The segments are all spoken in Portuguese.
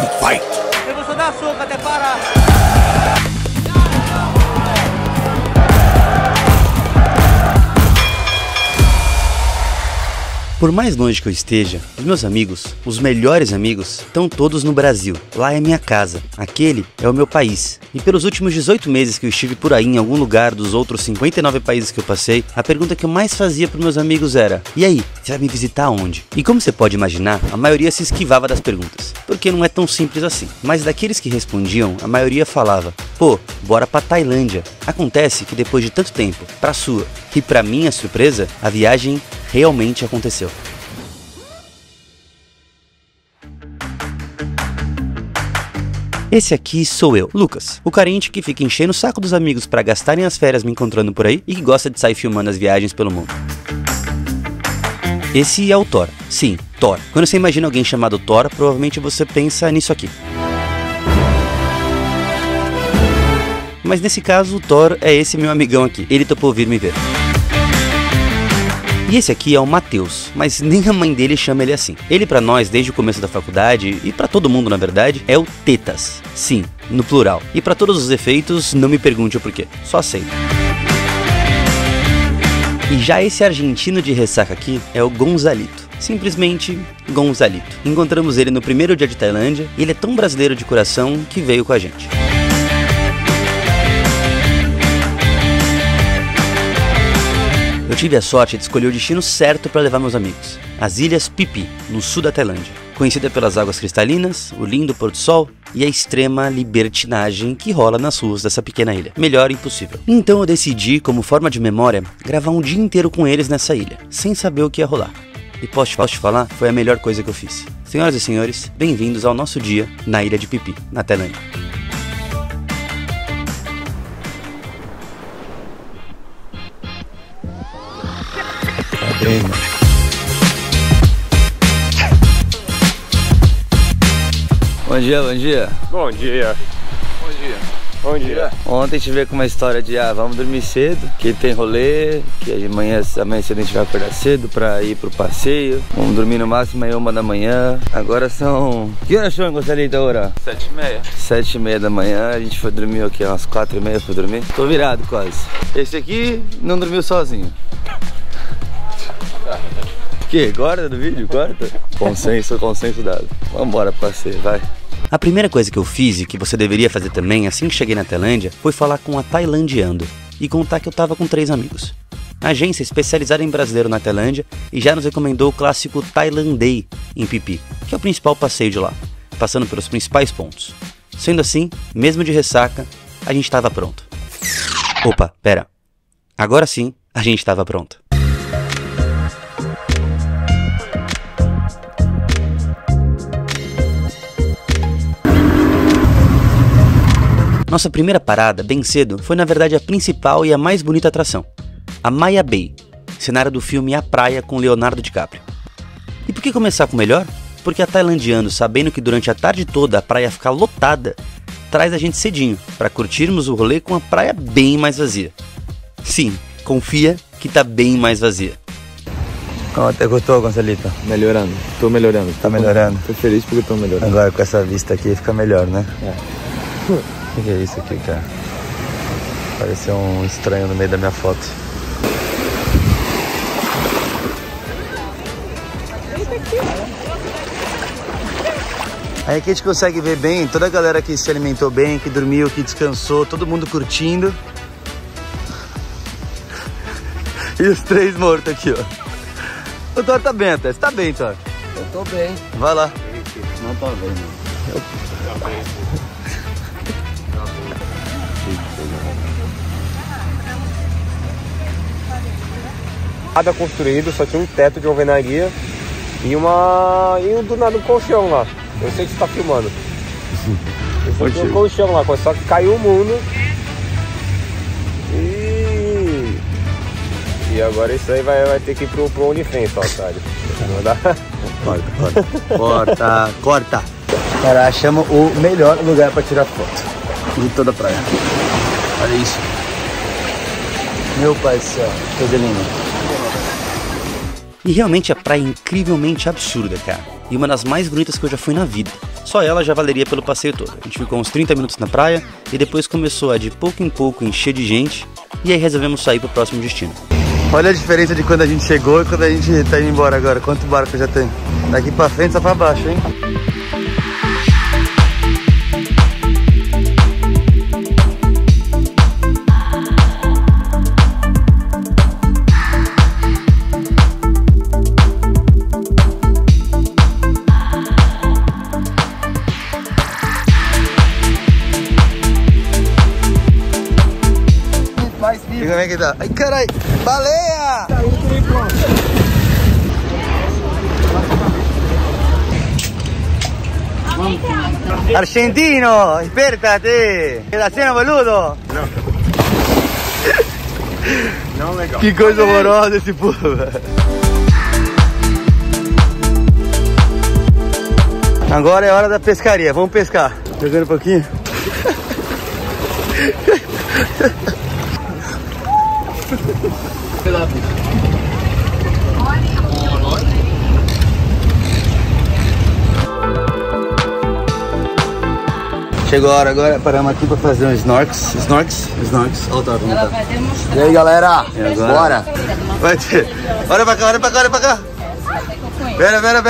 to fight. Eu vou só dar soco até parar. Por mais longe que eu esteja, os meus amigos, os melhores amigos, estão todos no Brasil. Lá é minha casa, aquele é o meu país. E pelos últimos 18 meses que eu estive por aí em algum lugar dos outros 59 países que eu passei, a pergunta que eu mais fazia para os meus amigos era: e aí, você vai me visitar onde? E como você pode imaginar, a maioria se esquivava das perguntas, porque não é tão simples assim. Mas daqueles que respondiam, a maioria falava: pô, bora pra Tailândia. Acontece que depois de tanto tempo, pra sua e pra minha surpresa, a viagem realmente aconteceu. Esse aqui sou eu, Lucas, o carente que fica enchendo o saco dos amigos pra gastarem as férias me encontrando por aí e que gosta de sair filmando as viagens pelo mundo. Esse é o Thor. Sim, Thor. Quando você imagina alguém chamado Thor, provavelmente você pensa nisso aqui. Mas nesse caso, o Thor é esse meu amigão aqui. Ele topou vir me ver. E esse aqui é o Matheus, mas nem a mãe dele chama ele assim. Ele pra nós, desde o começo da faculdade, e pra todo mundo na verdade, é o Tetas. Sim, no plural. E pra todos os efeitos, não me pergunte o porquê, só sei. E já esse argentino de ressaca aqui é o Gonzalito. Simplesmente Gonzalito. Encontramos ele no primeiro dia de Tailândia, e ele é tão brasileiro de coração que veio com a gente. Eu tive a sorte de escolher o destino certo para levar meus amigos, as ilhas Pipi, no sul da Tailândia, conhecida pelas águas cristalinas, o lindo pôr do sol e a extrema libertinagem que rola nas ruas dessa pequena ilha. Melhor impossível. Então eu decidi, como forma de memória, gravar um dia inteiro com eles nessa ilha, sem saber o que ia rolar. E posso te falar, foi a melhor coisa que eu fiz. Senhoras e senhores, bem-vindos ao nosso dia na ilha de Pipi, na Tailândia. Bom dia, bom dia. Bom dia. Bom dia. Bom dia. Ontem a gente veio com uma história de vamos dormir cedo, que tem rolê, que amanhã cedo a gente vai acordar cedo pra ir pro passeio. Vamos dormir no máximo aí 1 da manhã. Agora são... Que horas são, Gonzalito, agora? 7h30. 7h30 da manhã, a gente foi dormir aqui, umas 4h30 foi dormir. Tô virado quase. Esse aqui não dormiu sozinho. Que? Guarda do vídeo? Guarda? Consenso dado. Vambora, parceiro, vai. A primeira coisa que eu fiz e que você deveria fazer também assim que cheguei na Tailândia foi falar com a TailanDiando e contar que eu tava com 3 amigos. A agência especializada em brasileiro na Tailândia e já nos recomendou o clássico TailanDay em Pipi, que é o principal passeio de lá, passando pelos principais pontos. Sendo assim, mesmo de ressaca, a gente tava pronto. Opa, pera. Agora sim, a gente tava pronto. Nossa primeira parada, bem cedo, foi na verdade a principal e a mais bonita atração, a Maya Bay, cenário do filme A Praia com Leonardo DiCaprio. E por que começar com o melhor? Porque a Tailandiando, sabendo que durante a tarde toda a praia fica lotada, traz a gente cedinho, para curtirmos o rolê com a praia bem mais vazia. Sim, confia que tá bem mais vazia. Como até gostou, Gonzalito? Melhorando, tô melhorando. Tá melhorando? Tô feliz porque tô melhorando. Agora com essa vista aqui fica melhor, né? É. O que é isso aqui, cara? Pareceu um estranho no meio da minha foto. Aí aqui a gente consegue ver bem toda a galera que se alimentou bem, que dormiu, que descansou, todo mundo curtindo. E os 3 mortos aqui, ó. O Thor tá bem até, você tá bem, Thor? Eu tô bem. Vai lá. Não tô bem, não. Tá bem. Nada construído, só tinha um teto de alvenaria e do nada um colchão lá. Eu sei que você tá filmando. Eu tinha um colchão lá, só que caiu o mundo. E agora isso aí vai ter que ir pro OnlyFans, tá, otário? Não dá? Corta. Cara, achamos o melhor lugar pra tirar foto de toda a praia. Olha isso. Meu pai do céu, coisa linda. E realmente a praia é incrivelmente absurda, cara. E uma das mais bonitas que eu já fui na vida. Só ela já valeria pelo passeio todo. A gente ficou uns 30 minutos na praia e depois começou a de pouco em pouco encher de gente e aí resolvemos sair pro próximo destino. Olha a diferença de quando a gente chegou e quando a gente tá indo embora agora. Quanto barco já tem? Daqui pra frente só pra baixo, hein? Como é que tá? Ai, carai! Baleia! Argentino, espertate! La cena, boludo! Não. Não legal. Que coisa horrorosa esse povo, velho. Agora é hora da pescaria, vamos pescar. Pegando um pouquinho. Chegou a hora agora, paramos aqui para fazer um snorks. Olha o Tato, não tá? E aí galera, bora! Vai ter. Olha pra cá, olha pra cá, olha pra cá! Pera!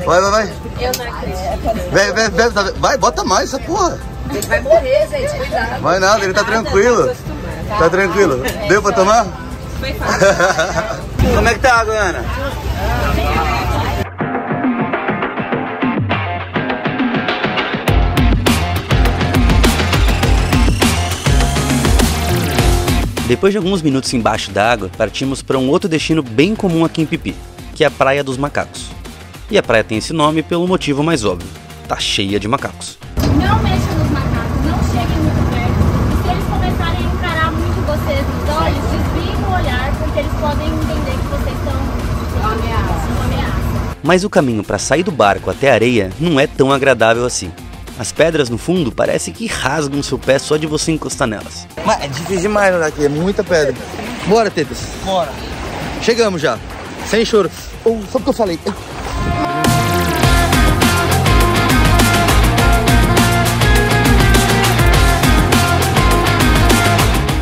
Vai! Eu não acredito. Vai, bota mais essa porra! Ele vai morrer, gente, cuidado! Vai nada, ele tá tranquilo! Tá tranquilo? Deu pra tomar? Foi fácil. Como é que tá a água, Ana? Depois de alguns minutos embaixo da água, partimos para um outro destino bem comum aqui em Pipi, que é a Praia dos Macacos. E a praia tem esse nome pelo motivo mais óbvio, tá cheia de macacos. Não mexa nos macacos, não cheguem muito perto. Se eles começarem a encarar muito vocês nos olhos, desviem o olhar, porque eles podem entender que vocês são uma ameaça. Mas o caminho para sair do barco até a areia não é tão agradável assim. As pedras no fundo parecem que rasgam seu pé só de você encostar nelas. Mas é difícil demais andar aqui, é muita pedra. Bora, Tetas. Bora. Chegamos já, sem choro. Só porque eu falei.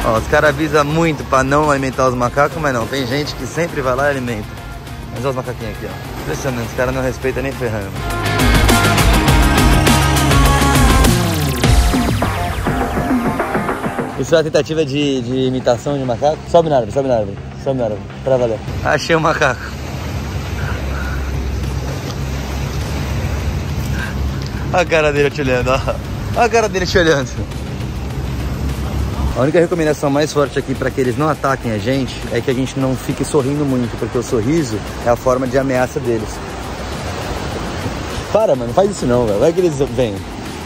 Ó, os caras avisam muito pra não alimentar os macacos, mas não. Tem gente que sempre vai lá e alimenta. Mas olha os macaquinhos aqui, ó. Impressionante, os caras não respeitam nem ferrando. Isso é uma tentativa de imitação de macaco. Sobe na árvore, pra valer. Achei um macaco. Olha a cara dele te olhando, ó. Olha a cara dele te olhando. A única recomendação mais forte aqui pra que eles não ataquem a gente é que a gente não fique sorrindo muito, porque o sorriso é a forma de ameaça deles. Para, mano, não faz isso não, velho. Vai que eles vêm.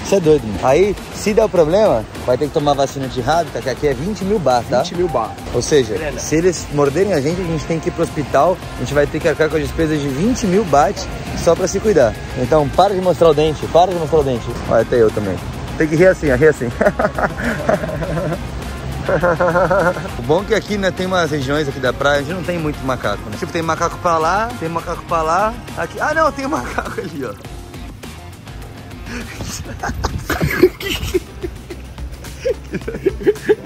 Isso é doido, mano. Aí, se der o problema, vai ter que tomar vacina de rábita, que aqui é 20 mil bar, tá? 20 mil bar. Ou seja, se eles morderem a gente tem que ir pro hospital, a gente vai ter que arcar com as despesas de 20 mil baht só pra se cuidar. Então, para de mostrar o dente. Olha, até eu também. Tem que rir assim, ó, rir assim. O bom é que aqui, né, tem umas regiões aqui da praia onde não tem muito macaco, né? Tipo, tem macaco pra lá, aqui... Ah, não, tem um macaco ali, ó.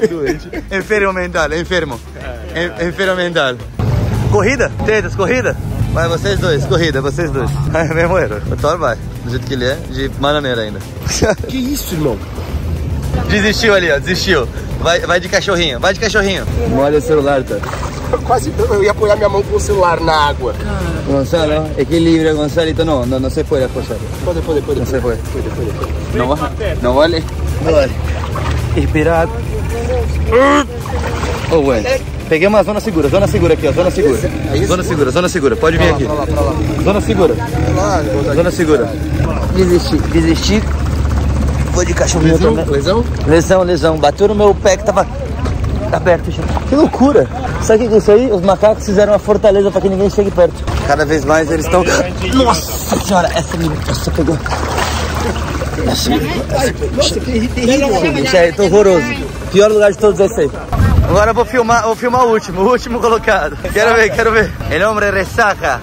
Doente. Enfermo mental, enfermo. Enfermo mental. Corrida? Tetas, corrida? Vai, vocês dois, corrida, vocês dois. É mesmo erro. O Thor vai, do jeito que ele é, de bananeira ainda. Que isso, irmão? Desistiu ali, ó, desistiu. Vai de cachorrinho, vai de cachorrinho. Molha o celular, tá? Quase eu ia apoiar minha mão com o celular na água. Gonzalo, equilibrio, Gonzalito. No se puede apoyar. Puede. No se puede. No vale. No vale. Esperar. Oh, bueno. Peguei uma zona segura aqui, ó. Zona segura. Pode vir aqui. Zona segura. Desisti. Vou de cachorrinho. Lesão. Bateu no meu pé que tava aberto, gente. Que loucura. Sabe o que é isso aí? Os macacos fizeram uma fortaleza pra que ninguém chegue perto. Cada vez mais eles estão... Nossa senhora, essa pegou. Nossa, que terrível. Isso aí, tô horroroso. Pior lugar de todos é esse aí. Agora eu vou filmar o último colocado. Quero ver. El hombre ressaca.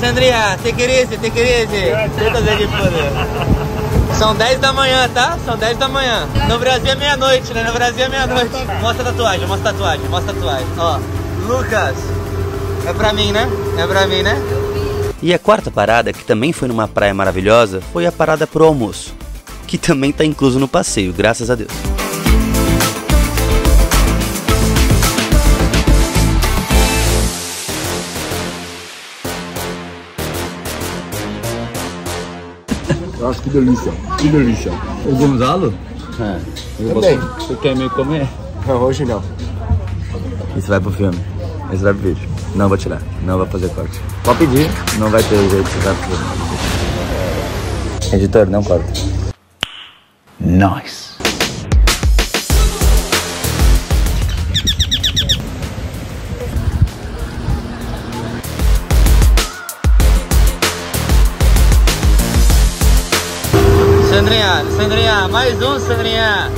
Sandrinha, te queria. Tenta ver de foda. São 10 da manhã, tá? São 10 da manhã. No Brasil é meia-noite, né? No Brasil é meia-noite. Mostra a tatuagem. Ó, Lucas. É pra mim, né? E a quarta parada, que também foi numa praia maravilhosa, foi a parada pro almoço, que também tá incluso no passeio, graças a Deus. Nossa, que delícia. O Gonzalo? É. Você quer me comer? Não, hoje não. Isso vai pro filme, isso vai pro vídeo. Não vou tirar, não vou fazer corte. Pode pedir, não vai ter o jeito de tirar pro filme. Editor, não corta. Nice. Sandrinha, mais um, Sandrinha.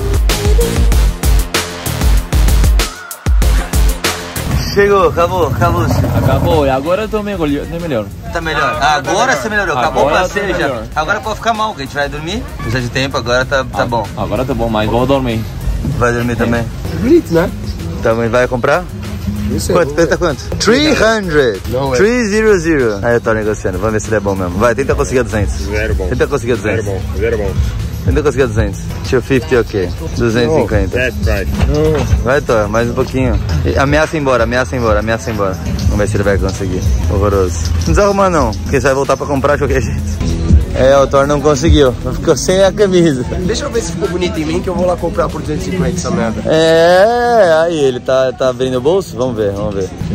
Chegou, acabou, e agora eu tô melhor. Tá melhor? Agora você melhorou, acabou o passeio já. Agora pode ficar mal, que a gente vai dormir. Precisa de tempo, agora tá bom. Agora tá bom, mas vou dormir. Vai dormir também? Bonito, né? Também vai comprar? Quanto? Tenta quanto? 300. Aí eu tô negociando, vamos ver se ele é bom mesmo. Vai, tenta conseguir 200. Zero bom. Tenta conseguir 200. 250 ok. 250. Vai, Thor, mais um pouquinho. Ameaça embora. Vamos ver se ele vai conseguir. Horroroso. Não desarruma não, porque você vai voltar pra comprar de qualquer jeito. É, o Thor não conseguiu, ficou sem a camisa. Deixa eu ver se ficou bonito em mim, que eu vou lá comprar por 250 essa merda. É, aí ele tá abrindo o bolso? Vamos ver.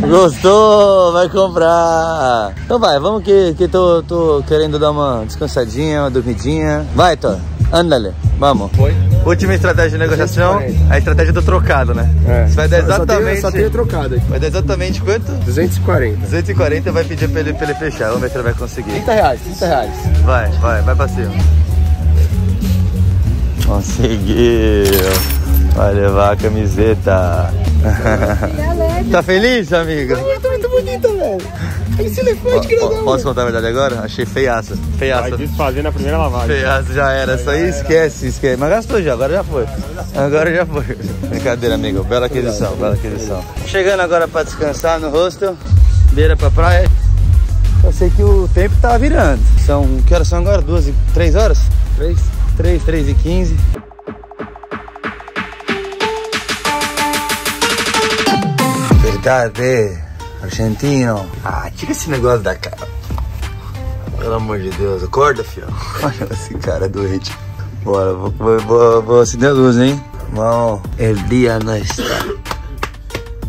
Gostou, vai comprar. Então vai, vamos que tô querendo dar uma descansadinha, uma dormidinha. Vai, Thor, andale, vamos. Foi. Última estratégia de negociação, a estratégia do trocado, né? É. Você vai dar exatamente... Só tenho trocado aqui. Vai dar exatamente quanto? 240. 240 vai pedir pra ele fechar, vamos ver se ele vai conseguir. 30 reais. Vai pra cima. Conseguiu. Vai levar a camiseta. Tá feliz, amigo? Tá muito bonita, velho. Esse elefante grandão. Posso contar a verdade agora? Achei feiaça. Vai desfazer na primeira lavagem. Feiaça já era, isso aí esquece. Mas gastou já, agora já foi. Brincadeira, amigo. Bela aquisição. Chegando agora pra descansar no hostel, beira pra praia. Eu sei que o tempo tá virando. Que horas são agora? 3 horas? 3h15. Verdade. Argentino. Ah, tira esse negócio da cara. Pelo amor de Deus, acorda, fião. Olha esse cara é doente. Bora, vou acender a luz, hein? Bom, o dia não está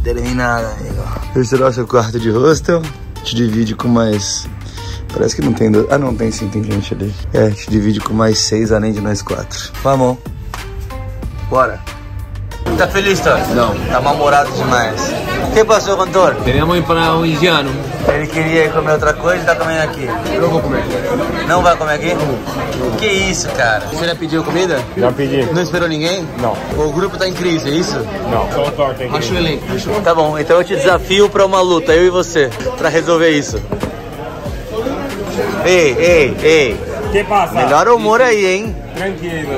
terminado, amigo. Esse é o nosso quarto de hostel. Te divide com mais... Parece que não tem 2... Ah, não, tem sim, tem gente ali. É, te divide com mais 6, além de nós 4. Vamos. Bora. Tá feliz, Thor? Não. Tá mal-humorado demais. O que passou com o Thor? Queríamos ir para o indiano. Ele queria ir comer outra coisa e tá comendo aqui. Eu não vou comer. Não vai comer aqui? Não. Que isso, cara? Você já pediu comida? Já pedi. Não esperou ninguém? Não. O grupo tá em crise, é isso? Não, só o Thor tem que ir. Tá bom, então eu te desafio para uma luta, eu e você, para resolver isso. Ei. Que passa? Melhor humor aí, hein? Tranquilo.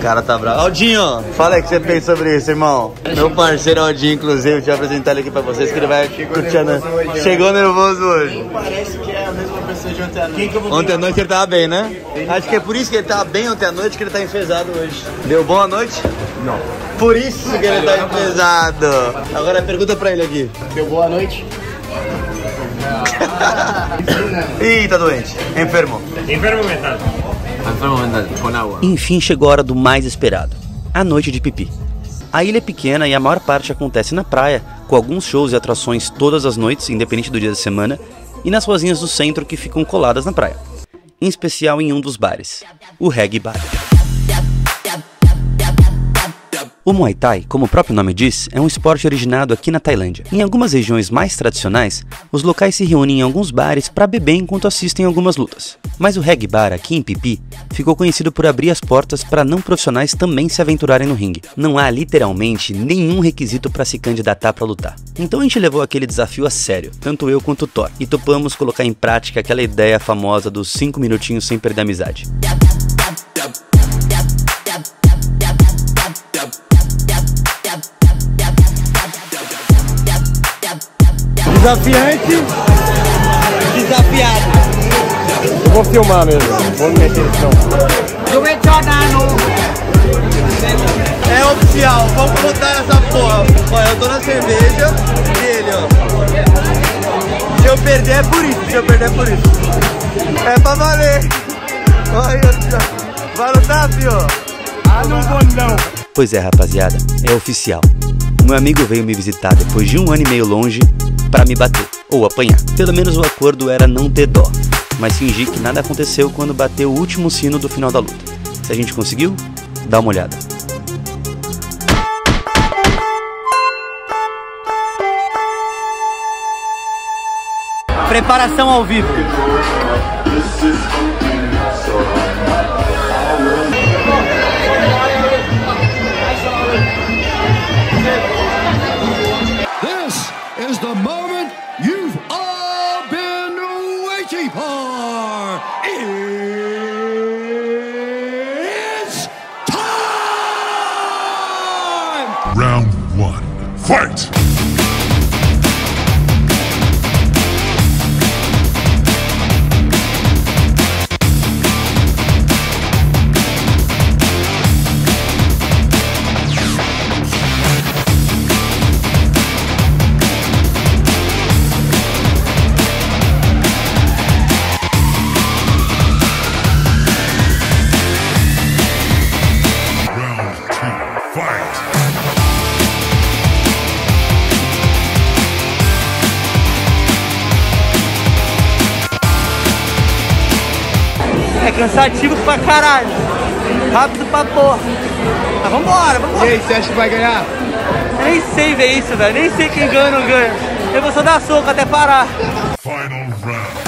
O cara tá bravo. Aldinho, fala aí o que você pensa sobre isso, irmão. Meu parceiro Aldinho, inclusive, deixa eu apresentar ele aqui pra vocês, que ele vai curtindo. Chegou nervoso hoje. Parece que é a mesma pessoa de ontem à noite. Ontem à noite ele tava bem, né? Acho que é por isso que ele tava bem ontem à noite, que ele tá enfesado hoje. Deu bom a noite? Não. Por isso que ele tá enfesado. Agora pergunta pra ele aqui. Deu boa noite? Ih, tá doente. Enfermo mental. Com água. Enfim, chegou a hora do mais esperado. A noite de Pipi. A ilha é pequena e a maior parte acontece na praia, com alguns shows e atrações todas as noites, independente do dia da semana, e nas ruazinhas do centro que ficam coladas na praia. Em especial em um dos bares, o Reggae Bar. O Muay Thai, como o próprio nome diz, é um esporte originado aqui na Tailândia. Em algumas regiões mais tradicionais, os locais se reúnem em alguns bares para beber enquanto assistem algumas lutas. Mas o Reggae Bar aqui em Pipi ficou conhecido por abrir as portas para não profissionais também se aventurarem no ringue. Não há literalmente nenhum requisito para se candidatar para lutar. Então a gente levou aquele desafio a sério, tanto eu quanto o Thor, e topamos colocar em prática aquela ideia famosa dos 5 minutinhos sem perder a amizade. Desafiante, desafiado. Eu vou filmar mesmo, vou me meter então. Eu mencionado. É oficial, vamos botar essa porra. Olha, eu tô na cerveja e ele, ó. Se eu perder é por isso, se eu perder é por isso. É pra valer. Olha, vai lutar, fio. Ah, não vou não. Pois é, rapaziada, é oficial. Meu amigo veio me visitar depois de um ano e meio longe para me bater, ou apanhar. Pelo menos o acordo era não ter dó, mas fingir que nada aconteceu quando bateu o último sino do final da luta. Se a gente conseguiu, dá uma olhada. Preparação ao vivo. Round 1, fight! Cansativo pra caralho, rápido pra porra, mas vambora, vambora. E aí, você acha que vai ganhar? Eu nem sei ver isso, velho, nem sei quem ganha ou não ganha, eu vou só dar soco até parar. Final round.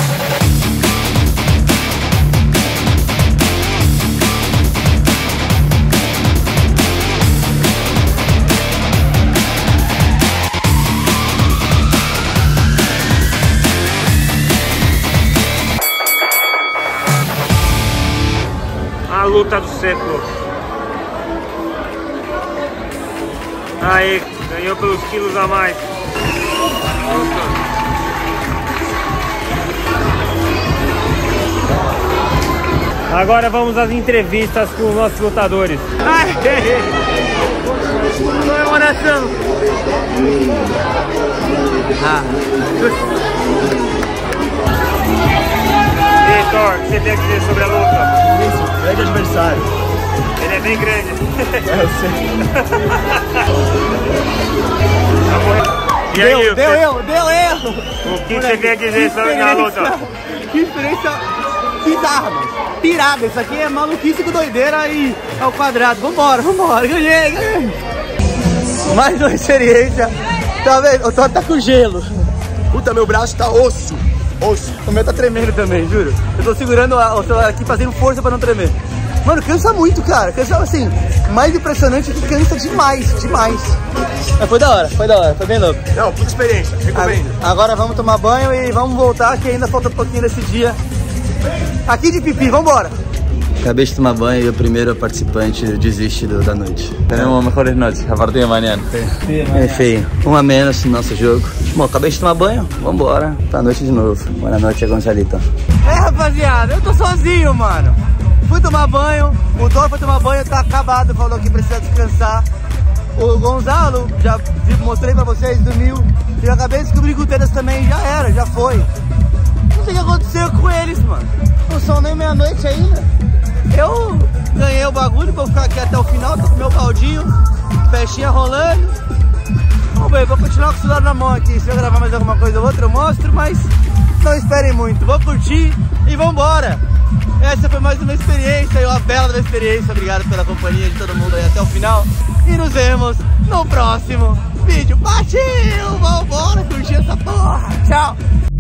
A luta do século. Aê, ganhou pelos quilos a mais. Agora vamos às entrevistas com os nossos lutadores. Comemoração. E Thor, o que você tem a dizer sobre a luta? Grande adversário. Ele é bem grande. É, eu sei. E aí, deu erro. O que você quer dizer sobre a luta? Que experiência bizarra, mano. Pirada. Isso aqui é maluquice com doideira e ao quadrado. Vambora. Ganhei. Mais uma experiência. Tá vendo? O Thor tá com gelo. Puta, meu braço tá osso. O meu tá tremendo também, juro. Eu tô segurando, eu tô aqui fazendo força pra não tremer. Mano, cansa muito, cara. Cansa, assim, mais impressionante é que cansa demais. Mas foi da hora, foi bem louco. Não, puta experiência, recomendo. Agora vamos tomar banho e vamos voltar, que ainda falta um pouquinho desse dia. Aqui de Pipi, vambora! Acabei de tomar banho e o primeiro participante desiste da noite. Teremos melhores noites, a partir de amanhã. É feio. Um a menos no nosso jogo. Bom, acabei de tomar banho, vambora. Tá noite de novo. Boa noite, Gonzalito. É, rapaziada, eu tô sozinho, mano. Fui tomar banho, o Thor foi tomar banho, tá acabado, falou que precisa descansar. O Gonzalo, já mostrei pra vocês, dormiu. E eu acabei de descobrir que o Tetas também já era, já foi. Não sei o que aconteceu com eles, mano. Não são nem meia-noite ainda. Eu ganhei o bagulho, vou ficar aqui até o final, tô com meu baldinho, festinha rolando. Vamos ver, vou continuar com o celular na mão aqui, se eu gravar mais alguma coisa ou outra eu mostro, mas não esperem muito. Vou curtir e vambora! Essa foi mais uma experiência e uma bela experiência. Obrigado pela companhia de todo mundo aí até o final. E nos vemos no próximo vídeo. Partiu! Vambora curtir essa porra! Tchau!